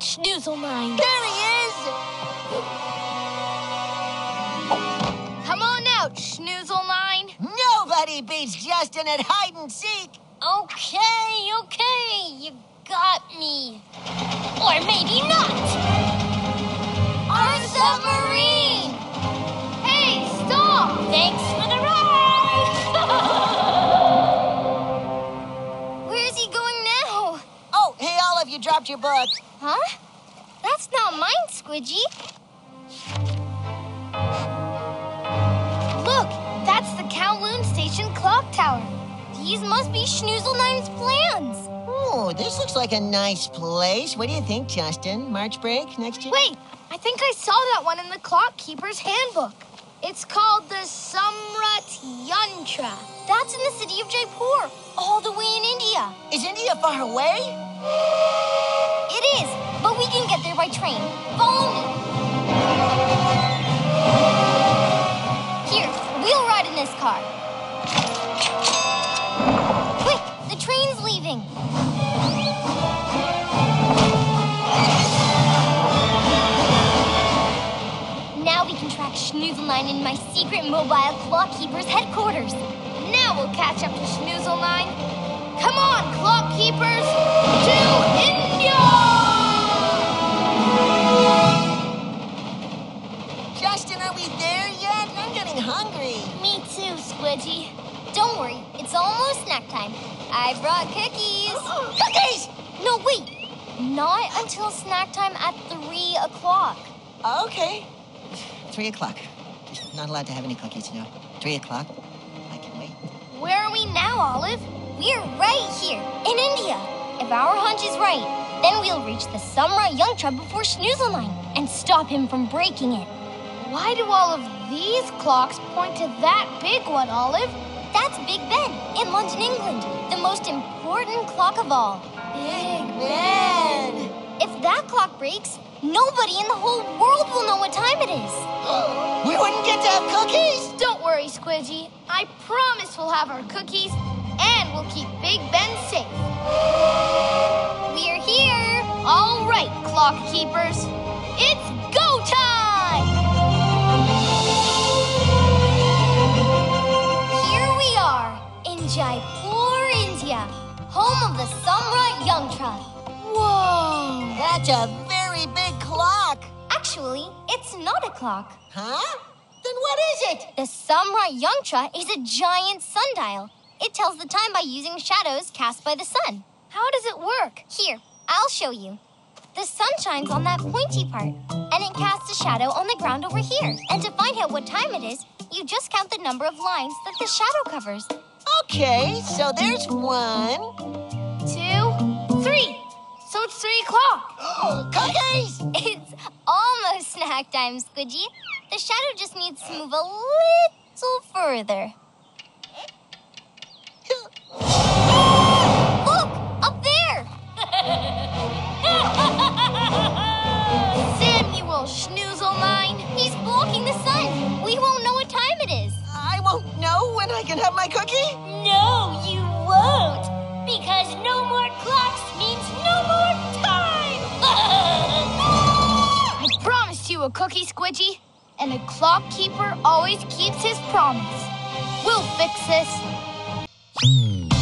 that Schnoozelnine. There he is! Come on out, Schnoozelnine. Nobody beats Justin at hide and seek. Okay, you got me. Or maybe not. Our submarine! Hey, stop! Thanks for the ride! Where's he going now? Oh, hey, Olive, you dropped your book. Huh? That's not mine, Squidgy. Look, that's the Kowloon Station clock tower. These must be Schnoozelnine's plans. Oh, this looks like a nice place. What do you think, Justin? March break next year? Wait, I think I saw that one in the clock keeper's handbook. It's called the Samrat Yantra. That's in the city of Jaipur, all the way in India. Is India far away? It is, but we can get there by train. Follow me. Here, we'll ride in this car. Quick, the train's leaving. Now we can track Schnoozelnine in my secret mobile clockkeeper's headquarters. Now we'll catch up to Schnoozelnine. Come on, clockkeepers, to India! Justin, are we there yet? I'm getting hungry. Me too, Squidgy. Don't worry, it's almost snack time. I brought cookies. Cookies! No, wait. Not until snack time at 3 o'clock. Okay. 3 o'clock. Just not allowed to have any cookies, you know. 3 o'clock. I can wait. Where are we now, Olive? We're right here, in India. If our hunch is right, then we'll reach the Samrat Yantra before Schnoozelnine and stop him from breaking it. Why do all of these clocks point to that big one, Olive? That's Big Ben in London, England, the most important clock of all. Big Ben! If that clock breaks, nobody in the whole world will know what time it is. We wouldn't get to have cookies? Don't worry, Squidgy. I promise we'll have our cookies, and we'll keep Big Ben safe. We're here. All right, clock keepers. It's go time! Jaipur, India, home of the Samrat Yantra. Whoa! That's a very big clock. Actually, it's not a clock. Huh? Then what is it? The Samrat Yantra is a giant sundial. It tells the time by using shadows cast by the sun. How does it work? Here, I'll show you. The sun shines on that pointy part, and it casts a shadow on the ground over here. And to find out what time it is, you just count the number of lines that the shadow covers. Okay, so there's 1, 2, 3. So it's 3 o'clock. Oh, cookies! It's almost snack time, Squidgy. The shadow just needs to move a little further. Look, up there! Samuel Schnoozelnine, he's blocking the sun. We won't know what time it is. I won't know when I can have my cookie? No, you won't. Because no more clocks means no more time. I promised you a cookie, Squidgy. And a clock keeper always keeps his promise. We'll fix this.